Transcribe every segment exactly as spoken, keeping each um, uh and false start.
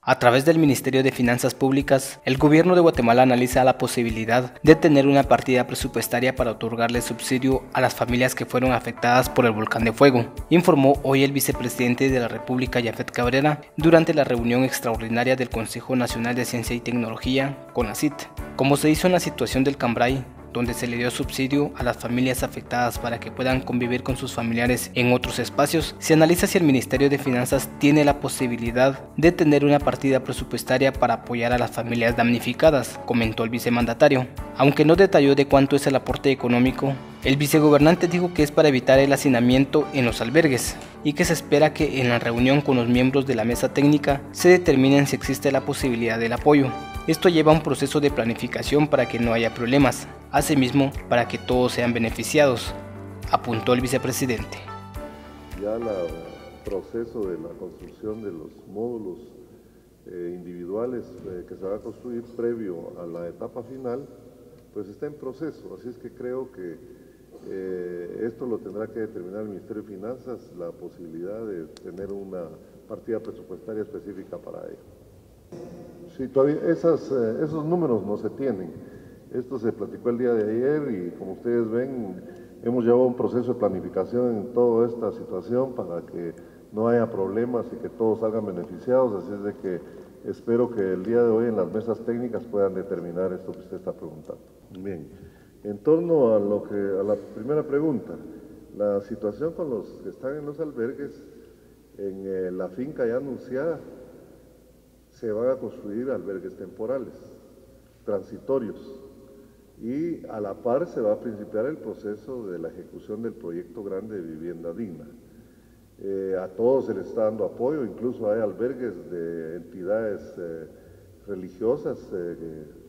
A través del Ministerio de Finanzas Públicas, el gobierno de Guatemala analiza la posibilidad de tener una partida presupuestaria para otorgarle subsidio a las familias que fueron afectadas por el Volcán de Fuego, informó hoy el vicepresidente de la República, Jafeth Cabrera, durante la reunión extraordinaria del Consejo Nacional de Ciencia y Tecnología, CONACYT. Como se hizo en la situación del Cambray, donde se le dio subsidio a las familias afectadas para que puedan convivir con sus familiares en otros espacios, se analiza si el Ministerio de Finanzas tiene la posibilidad de tener una partida presupuestaria para apoyar a las familias damnificadas, comentó el vicemandatario. Aunque no detalló de cuánto es el aporte económico, el vicegobernante dijo que es para evitar el hacinamiento en los albergues y que se espera que en la reunión con los miembros de la mesa técnica se determinen si existe la posibilidad del apoyo. Esto lleva a un proceso de planificación para que no haya problemas, asimismo para que todos sean beneficiados, apuntó el vicepresidente. Ya el proceso de la construcción de los módulos eh, individuales eh, que se va a construir previo a la etapa final, pues está en proceso, así es que creo que Eh, esto lo tendrá que determinar el Ministerio de Finanzas, la posibilidad de tener una partida presupuestaria específica para ello. Sí, todavía esas, eh, esos números no se tienen. Esto se platicó el día de ayer y como ustedes ven, hemos llevado un proceso de planificación en toda esta situación para que no haya problemas y que todos salgan beneficiados, así es de que espero que el día de hoy en las mesas técnicas puedan determinar esto que usted está preguntando. Bien. En torno a, lo que, a la primera pregunta, la situación con los que están en los albergues, en eh, la finca ya anunciada, se van a construir albergues temporales, transitorios, y a la par se va a principiar el proceso de la ejecución del proyecto grande de vivienda digna. Eh, a todos se les está dando apoyo, incluso hay albergues de entidades eh, religiosas, eh,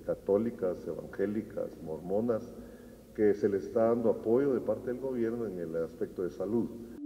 católicas, evangélicas, mormonas, que se les está dando apoyo de parte del gobierno en el aspecto de salud.